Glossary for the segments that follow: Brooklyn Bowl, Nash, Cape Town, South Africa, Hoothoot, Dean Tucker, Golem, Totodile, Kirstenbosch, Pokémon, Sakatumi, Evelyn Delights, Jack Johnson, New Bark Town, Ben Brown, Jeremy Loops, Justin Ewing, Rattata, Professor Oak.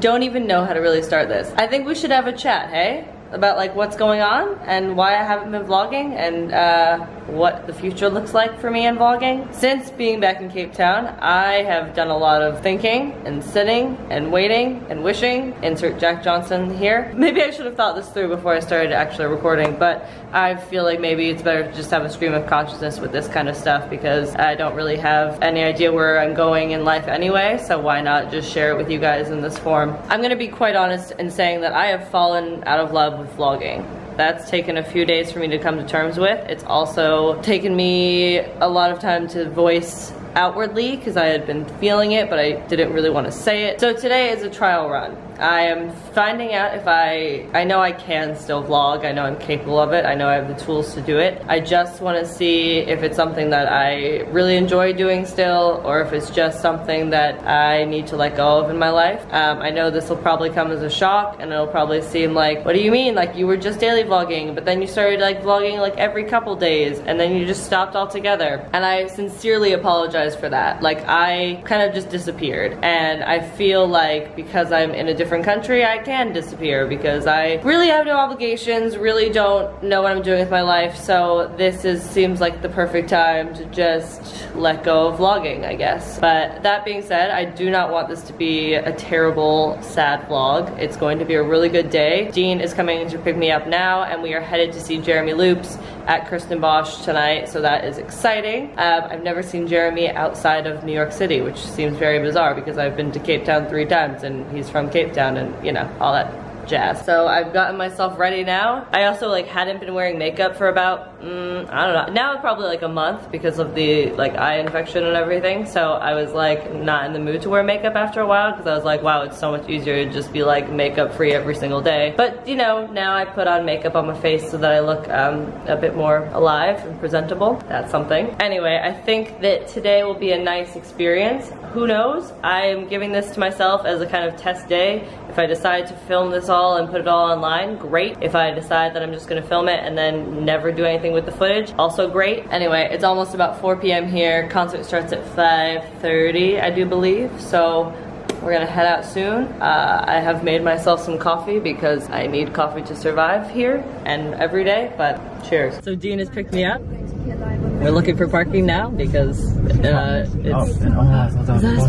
don't even know how to really start this. I think we should have a chat, hey? About like what's going on and why I haven't been vlogging and what the future looks like for me in vlogging. Since being back in Cape Town, I have done a lot of thinking and sitting and waiting and wishing. Insert Jack Johnson here. Maybe I should have thought this through before I started actually recording, but I feel like maybe it's better to just have a stream of consciousness with this kind of stuff because I don't really have any idea where I'm going in life anyway, so why not just share it with you guys in this form. I'm gonna be quite honest in saying that I have fallen out of love with vlogging. That's taken a few days for me to come to terms with. It's also taken me a lot of time to voice outwardly because I had been feeling it, but I didn't really want to say it. So today is a trial run. I am finding out if I know I can still vlog, I know I'm capable of it, I know I have the tools to do it. I just want to see if it's something that I really enjoy doing still, or if it's just something that I need to let go of in my life. I know this will probably come as a shock, and it'll probably seem like, what do you mean? Like, you were just daily vlogging, but then you started like vlogging like every couple days, and then you just stopped altogether. And I sincerely apologize for that. Like, I kind of just disappeared, and I feel like because I'm in a different country, I can disappear because I really have no obligations, really don't know what I'm doing with my life, so this seems like the perfect time to just let go of vlogging, I guess. But that being said, I do not want this to be a terrible, sad vlog. It's going to be a really good day. Dean is coming to pick me up now, and we are headed to see Jeremy Loops at Kirstenbosch tonight, so that is exciting. I've never seen Jeremy outside of New York City, which seems very bizarre because I've been to Cape Town 3 times and he's from Cape Town. And you know, all that jazz. So I've gotten myself ready now. I also like hadn't been wearing makeup for about, I don't know, now probably like a month because of the like eye infection and everything. So I was like not in the mood to wear makeup after a while because I was like, wow, it's so much easier to just be like makeup free every single day. But you know, now I put on makeup on my face so that I look a bit more alive and presentable. That's something. Anyway, I think that today will be a nice experience. Who knows? I am giving this to myself as a kind of test day. If I decide to film this all and put it all online, great. If I decide that I'm just gonna film it and then never do anything with the footage, also great. Anyway, it's almost about 4 p.m. here. Concert starts at 5:30, I do believe, so we're gonna head out soon. I have made myself some coffee because I need coffee to survive here and every day, but cheers. So Dean has picked me up. We're looking for parking now because is that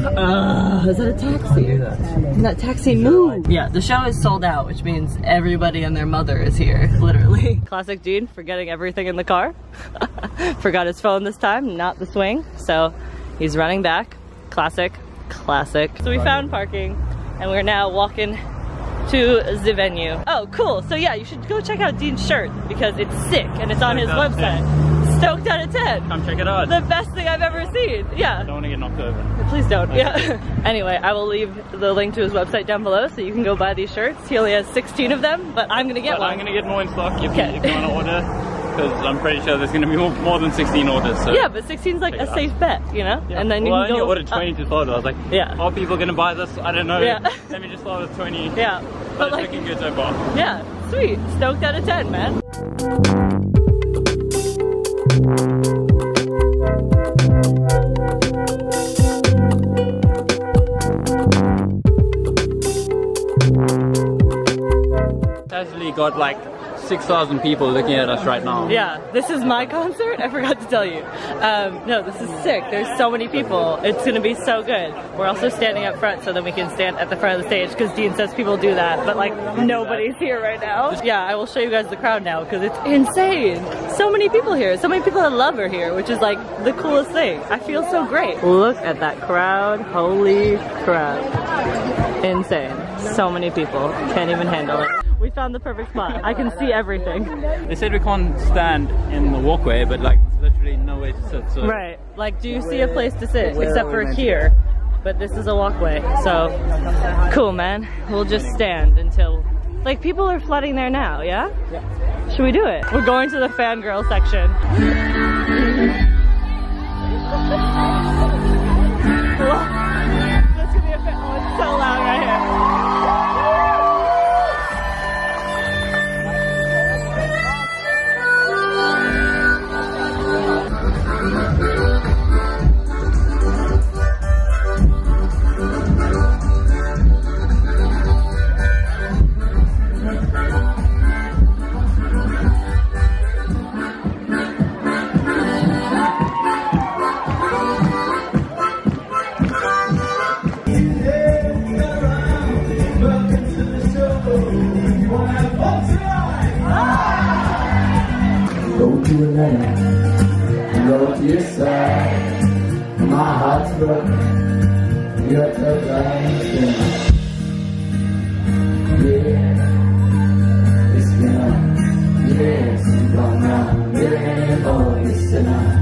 a taxi? Can that taxi move? Yeah, the show is sold out, which means everybody and their mother is here, literally. Classic Dean, forgetting everything in the car. Forgot his phone this time, not the swing. So he's running back, classic. So we found parking and we're now walking to the venue. Oh, cool. So yeah, you should go check out Dean's shirt because it's sick and it's on his website. Stoked out of 10. Come check it out. The best thing I've ever seen. Yeah. Don't want to get knocked over. Please don't. Okay. Yeah. Anyway, I will leave the link to his website down below so you can go buy these shirts. He only has 16 of them, but I'm gonna get one. I'm gonna get more in stock if you want to order, because I'm pretty sure there's gonna be more than 16 orders. So yeah, but 16's like a safe bet, you know. Yeah. And then you can go order 20 to order. I was like, yeah. Are people gonna buy this? I don't know. Yeah. Let me just order 20. Yeah. But it's looking good so far. Yeah. Sweet. Stoked out of 10, man. Actually got like 6,000 people looking at us right now. Yeah, this is my concert? I forgot to tell you. No, this is sick. There's so many people. It's gonna be so good. We're also standing up front so that we can stand at the front of the stage because Dean says people do that, but like nobody's here right now. Yeah, I will show you guys the crowd now because it's insane. So many people here. So many people I love are here, which is like the coolest thing. I feel so great. Look at that crowd. Holy crap. Insane. So many people. Can't even handle it. We found the perfect spot. I can see everything. They said we can't stand in the walkway, but like literally no way to sit. So right. Like, do you see a place to sit except for here? But this is a walkway, so cool, man. We'll just stand until like people are flooding there now. Yeah. Yeah. Should we do it? We're going to the fangirl section. That's gonna be a fan. Oh, it's so loud right here. and wrote you sad. My heart's broken, you're so blind. Yeah, it's been on. Yeah, it's gone now. Yeah, oh, it's enough.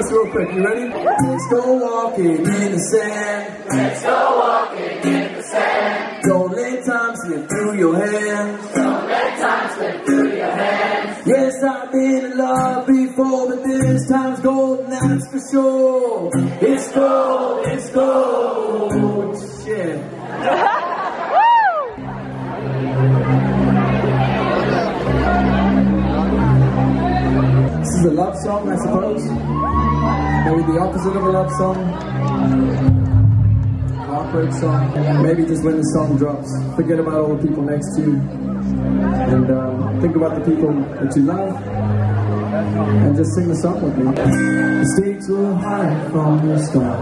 You ready? Let's go walking in the sand. Let's go walking in the sand. Don't let time slip through your hands. Don't let time slip through your hands. Yes, I've been in love before, but this time's gold, and that's for sure. It's gold, it's gold. Shit. This is a love song, I suppose. Maybe the opposite of a love song, an heartbreak song. Maybe just when the song drops, forget about all the people next to you, and think about the people that you love, and just sing the song with me. The stakes were high from the start.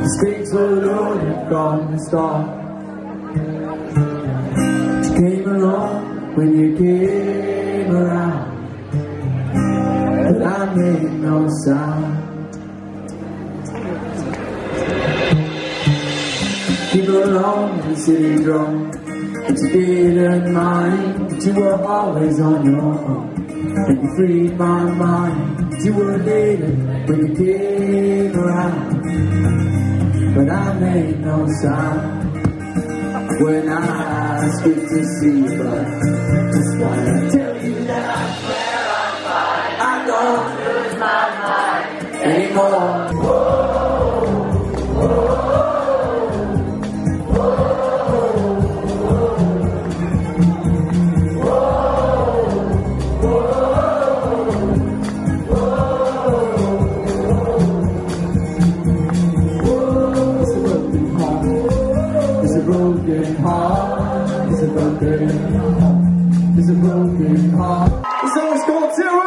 The stakes were loaded from the start. You came along when you came around. But I made no sound. People along the city drunk, but you didn't mind, but you were always on your own. And you freed my mind, but you were dated when you came around. But I made no sound. When I speak to see, but just wanna tell you that I'm glad. Don't lose my mind anymore. Whoa, whoa, whoa, whoa. It's a broken heart. It's a broken heart. It's a broken heart. It's a broken heart. It's always called zero.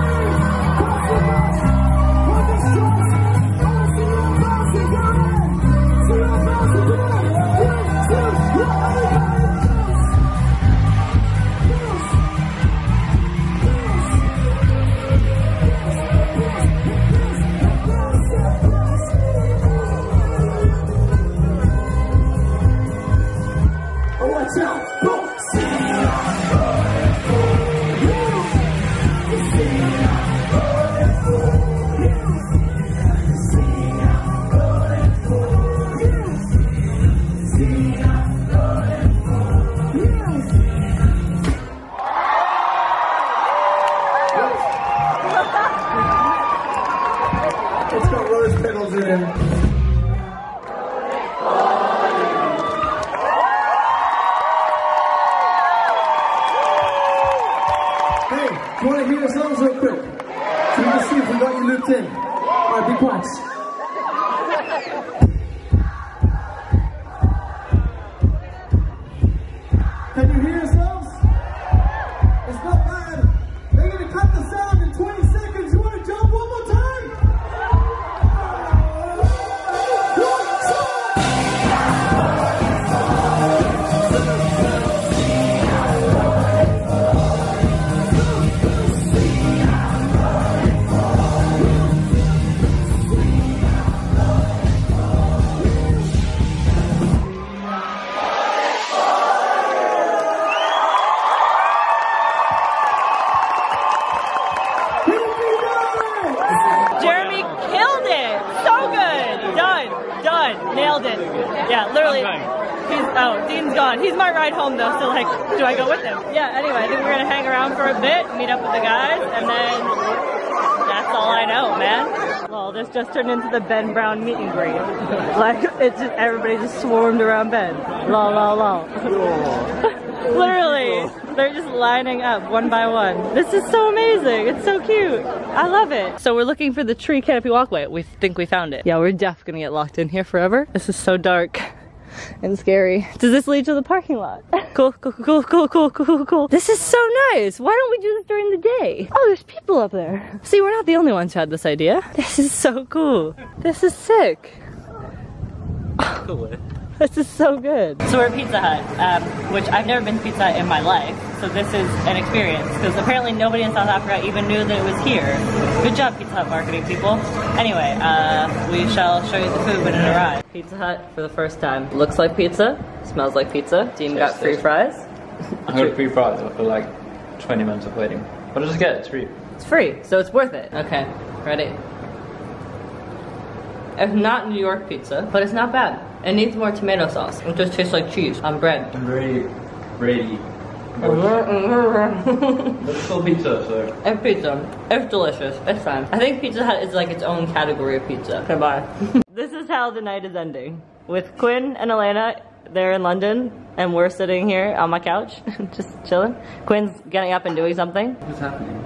Turned into the Ben Brown meet and greet. Like, it's just, everybody just swarmed around Ben. La la la. Literally, they're just lining up one by one. This is so amazing. It's so cute. I love it. So we're looking for the tree canopy walkway. We think we found it. Yeah, we're definitely gonna get locked in here forever. This is so dark and scary. Does this lead to the parking lot? Cool, cool, cool, cool, cool, cool, cool. This is so nice. Why don't we do this during the day? Oh, there's people up there. See, we're not the only ones who had this idea. This is so cool. This is sick. Cool. This is so good. So we're at Pizza Hut, which I've never been to Pizza Hut in my life, so this is an experience, because apparently nobody in South Africa even knew that it was here. Good job, Pizza Hut marketing people. Anyway, we shall show you the food when it arrives. Pizza Hut for the first time. Looks like pizza, smells like pizza. Dean got free fries. I got free fries after like 20 minutes of waiting. What did I get? It's free. It's free, so it's worth it. Okay, ready? It's not New York pizza, but it's not bad. It needs more tomato sauce. It just tastes like cheese on bread. I'm very ready. It's still pizza, so. It's pizza. It's delicious. It's fine. I think Pizza Hut is like its own category of pizza. Okay, bye. This is how the night is ending. With Quinn and Elena, they're in London, and we're sitting here on my couch, just chilling. Quinn's getting up and doing something. What's happening?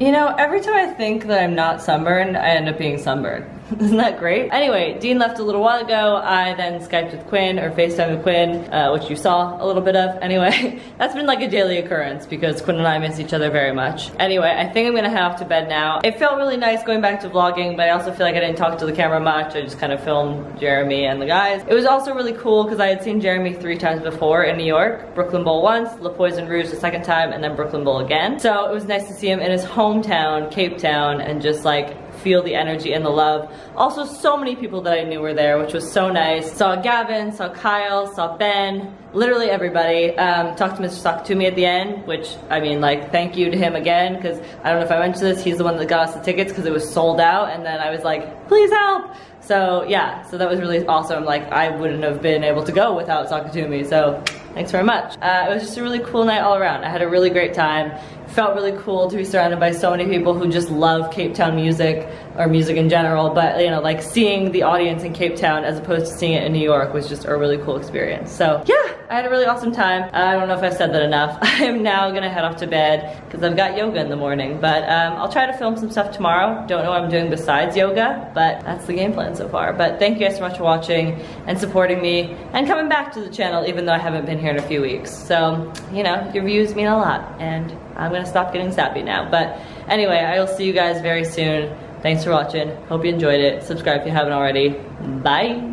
You know, every time I think that I'm not sunburned, I end up being sunburned. Isn't that great? Anyway, Dean left a little while ago. I then Skyped with Quinn, or FaceTimed with Quinn, which you saw a little bit of. Anyway, that's been like a daily occurrence because Quinn and I miss each other very much. Anyway, I think I'm gonna head off to bed now. It felt really nice going back to vlogging, but I also feel like I didn't talk to the camera much. I just kind of filmed Jeremy and the guys. It was also really cool because I had seen Jeremy 3 times before in New York. Brooklyn Bowl once, Poison Rouge the 2nd time, and then Brooklyn Bowl again. So it was nice to see him in his hometown, Cape Town, and just like feel the energy and the love. Also, so many people that I knew were there, which was so nice. Saw Gavin, saw Kyle, saw Ben, literally everybody. Talked to Mr. Sakatumi at the end, which, I mean, like, thank you to him again, because I don't know if I mentioned this, he's the one that got us the tickets because it was sold out, and then I was like, please help! So yeah, so that was really awesome. Like, I wouldn't have been able to go without Sakatumi, so thanks very much. It was just a really cool night all around. I had a really great time. Felt really cool to be surrounded by so many people who just love Cape Town music, or music in general, but you know, like seeing the audience in Cape Town as opposed to seeing it in New York was just a really cool experience. So yeah, I had a really awesome time. I don't know if I've said that enough. I am now gonna head off to bed because I've got yoga in the morning, but I'll try to film some stuff tomorrow. Don't know what I'm doing besides yoga, but that's the game plan so far. But thank you guys so much for watching and supporting me and coming back to the channel, even though I haven't been here in a few weeks. So, you know, your views mean a lot, and I'm gonna stop getting sappy now. But anyway, I will see you guys very soon. Thanks for watching. Hope you enjoyed it. Subscribe if you haven't already. Bye.